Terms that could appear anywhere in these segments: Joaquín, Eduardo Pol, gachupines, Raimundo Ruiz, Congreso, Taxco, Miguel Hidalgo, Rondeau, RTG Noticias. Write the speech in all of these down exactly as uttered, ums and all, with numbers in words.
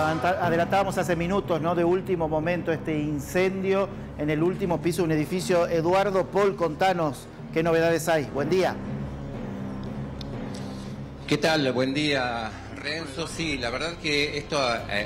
Adelantábamos hace minutos, ¿no?, de último momento, este incendio en el último piso de un edificio. Eduardo Pol, contanos qué novedades hay. Buen día. ¿Qué tal? Buen día, Renzo. Sí, la verdad que esto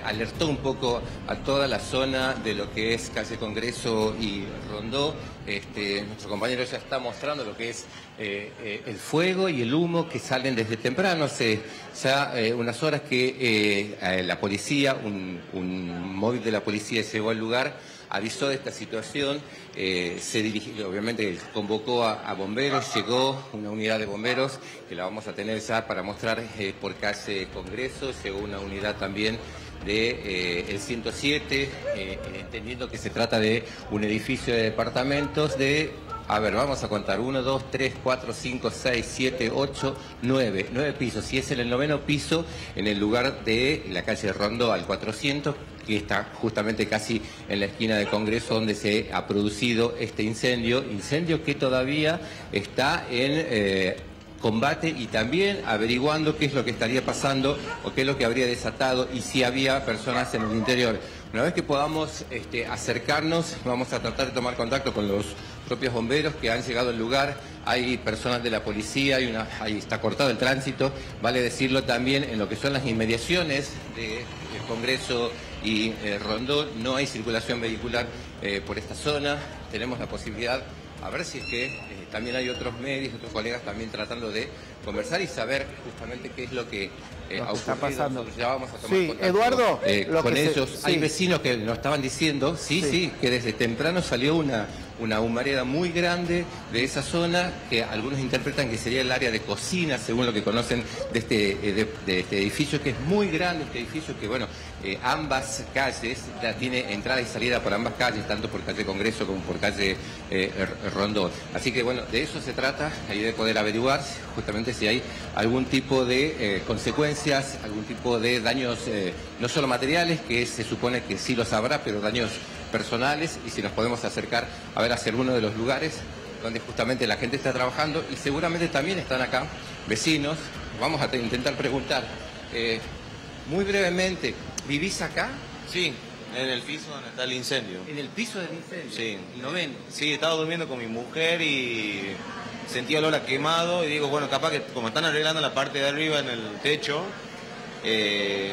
alertó un poco a toda la zona de lo que es calle Congreso y Rondeau. Este, nuestro compañero ya está mostrando lo que es eh, eh, el fuego y el humo que salen desde temprano, hace ya eh, unas horas que eh, la policía, un, un móvil de la policía llegó al lugar, avisó de esta situación, eh, se dirigió, obviamente convocó a, a bomberos, llegó una unidad de bomberos que la vamos a tener ya para mostrar eh, por calle Congreso, llegó una unidad también de eh, el ciento siete, eh, entendiendo que se trata de un edificio de departamentos de, a ver, vamos a contar, uno, dos, tres, cuatro, cinco, seis, siete, ocho, nueve, nueve pisos, y es en el noveno piso, en el lugar de la calle Rondeau al cuatrocientos, que está justamente casi en la esquina del Congreso donde se ha producido este incendio, incendio que todavía está en... Eh, combate y también averiguando qué es lo que estaría pasando o qué es lo que habría desatado y si había personas en el interior. Una vez que podamos este, acercarnos, vamos a tratar de tomar contacto con los propios bomberos que han llegado al lugar. Hay personas de la policía, hay una, ahí está cortado el tránsito, vale decirlo también, en lo que son las inmediaciones del Congreso y eh, Rondeau, no hay circulación vehicular eh, por esta zona. Tenemos la posibilidad, a ver si es que eh, también hay otros medios, otros colegas también tratando de conversar y saber justamente qué es lo que eh, ha ocurrido. Pasando. Ya vamos a tomar sí, contacto Eduardo, eh, lo con que ellos. Se, sí. Hay vecinos que nos estaban diciendo, sí, sí, sí, que desde temprano salió una, una humareda muy grande de esa zona, que algunos interpretan que sería el área de cocina, según lo que conocen de este, de, de este edificio, que es muy grande, este edificio que, bueno, eh, ambas calles, ya tiene entrada y salida por ambas calles, tanto por calle Congreso como por calle eh, Rondeau. Así que, bueno, de eso se trata, ahí de poder averiguar justamente si hay algún tipo de eh, consecuencias, algún tipo de daños, eh, no solo materiales, que se supone que sí los habrá, pero daños personales, y si nos podemos acercar a ver hacia alguno de los lugares donde justamente la gente está trabajando y seguramente también están acá vecinos. Vamos a intentar preguntar eh, muy brevemente, ¿vivís acá? Sí, en el piso donde está el incendio. ¿En el piso del incendio? Sí. ¿El noveno? Sí, estaba durmiendo con mi mujer y sentí el olor a quemado y digo, bueno, capaz que como están arreglando la parte de arriba en el techo, eh,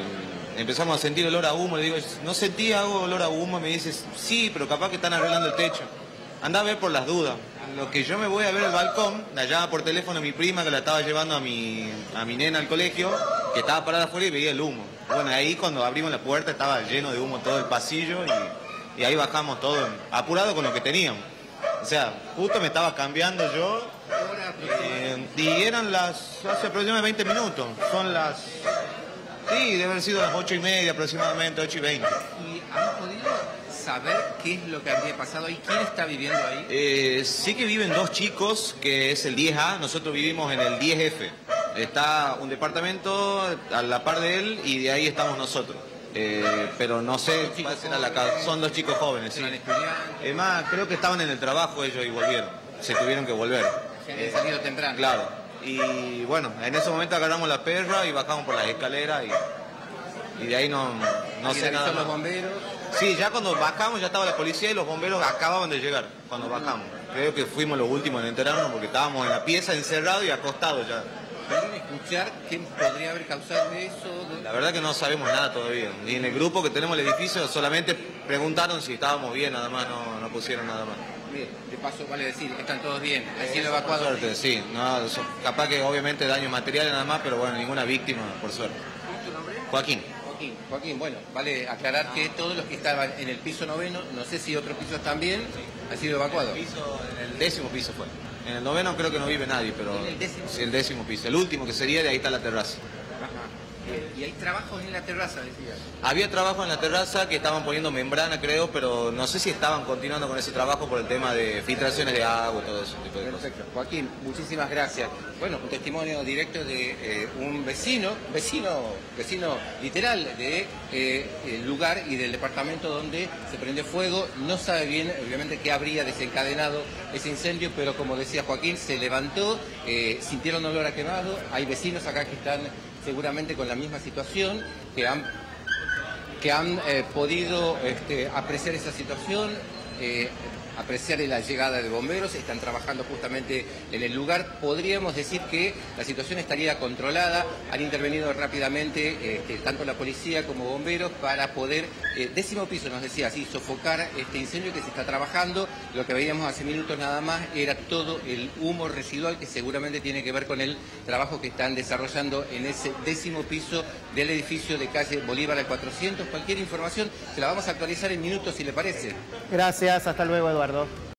empezamos a sentir olor a humo. Le digo, no sentí algo olor a humo. Me dices, sí, pero capaz que están arreglando el techo. Andá a ver por las dudas. Lo que yo me voy a ver al balcón, la llama por teléfono a mi prima que la estaba llevando a mi, a mi nena al colegio, que estaba parada afuera y veía el humo. Bueno, ahí cuando abrimos la puerta estaba lleno de humo todo el pasillo y, y ahí bajamos todo, apurado con lo que teníamos. O sea, justo me estaba cambiando yo eh, y eran las, hace aproximadamente veinte minutos, son las... Sí, debe haber sido a las ocho y media aproximadamente, ocho y veinte. ¿Y han podido saber qué es lo que había pasado ahí? ¿Quién está viviendo ahí? Eh, sí que viven dos chicos, que es el diez A, nosotros vivimos en el diez F. Está un departamento a la par de él y de ahí estamos nosotros. Eh, pero no sé, a la casa. Son dos chicos jóvenes, sí. Es más, creo que estaban en el trabajo ellos y volvieron, se tuvieron que volver. Se habían eh, salido temprano. Claro. Y bueno, en ese momento agarramos la perra y bajamos por las escaleras y, y de ahí no, no sé nada. ¿Los bomberos? Sí, ya cuando bajamos ya estaba la policía y los bomberos acababan de llegar cuando bajamos. Creo que fuimos los últimos en enterarnos porque estábamos en la pieza encerrados y acostados ya. ¿Pueden escuchar qué podría haber causado eso? La verdad que no sabemos nada todavía. Ni en el grupo que tenemos el edificio solamente preguntaron si estábamos bien, nada más, no, no pusieron nada más. De paso, vale decir, están todos bien, han sido evacuados. Por suerte, sí, no, capaz que obviamente daños materiales nada más, pero bueno, ninguna víctima, por suerte. ¿Cuál es tu nombre? Joaquín. Joaquín, Joaquín, bueno, vale aclarar que todos los que estaban en el piso noveno, no sé si otros pisos también, sí, han sido evacuados. En el, piso, en el décimo piso fue. En el noveno creo que no vive nadie, pero ¿en el décimo? Sí, el décimo piso, el último que sería, de ahí está la terraza. ¿Y hay trabajos en la terraza, decías? Había trabajo en la terraza que estaban poniendo membrana, creo, pero no sé si estaban continuando con ese trabajo por el tema de filtraciones de agua y todo ese tipo de cosas. Perfecto. Joaquín, muchísimas gracias. Bueno, un testimonio directo de eh, un vecino, vecino, vecino literal de eh, el lugar y del departamento donde se prendió fuego. No sabe bien, obviamente, qué habría desencadenado ese incendio, pero como decía Joaquín, se levantó, eh, sintieron olor a quemado. Hay vecinos acá que están seguramente con la misma situación, que han que han eh, podido este, apreciar esa situación, eh, apreciar la llegada de bomberos, están trabajando justamente en el lugar. Podríamos decir que la situación estaría controlada, han intervenido rápidamente este, tanto la policía como bomberos para poder, eh, décimo piso nos decía así, sofocar este incendio que se está trabajando. Lo que veíamos hace minutos nada más era todo el humo residual que seguramente tiene que ver con el trabajo que están desarrollando en ese décimo piso del edificio de calle Bolívar al cuatrocientos. Cualquier información se la vamos a actualizar en minutos si le parece. Gracias, hasta luego Eduardo.